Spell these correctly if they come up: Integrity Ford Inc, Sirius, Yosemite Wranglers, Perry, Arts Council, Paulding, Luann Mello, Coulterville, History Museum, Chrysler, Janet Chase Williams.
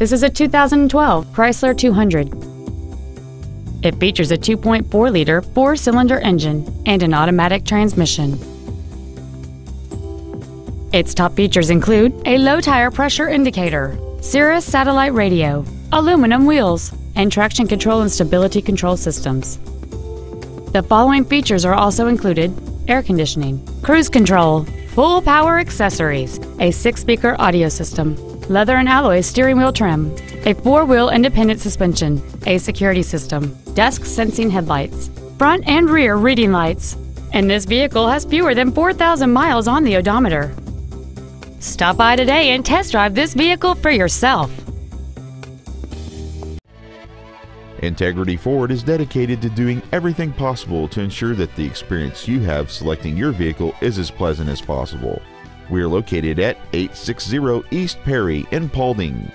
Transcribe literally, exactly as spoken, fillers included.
This is a two thousand twelve Chrysler two hundred. It features a two point four liter four-cylinder engine and an automatic transmission. Its top features include a low tire pressure indicator, Sirius satellite radio, aluminum wheels, and traction control and stability control systems. The following features are also included: air conditioning, cruise control, full power accessories, a six-speaker audio system, leather and alloy steering wheel trim, a four-wheel independent suspension, a security system, dusk sensing headlights, front and rear reading lights, and this vehicle has fewer than four thousand miles on the odometer. Stop by today and test drive this vehicle for yourself. Integrity Ford is dedicated to doing everything possible to ensure that the experience you have selecting your vehicle is as pleasant as possible. We are located at eight sixty East Perry in Paulding.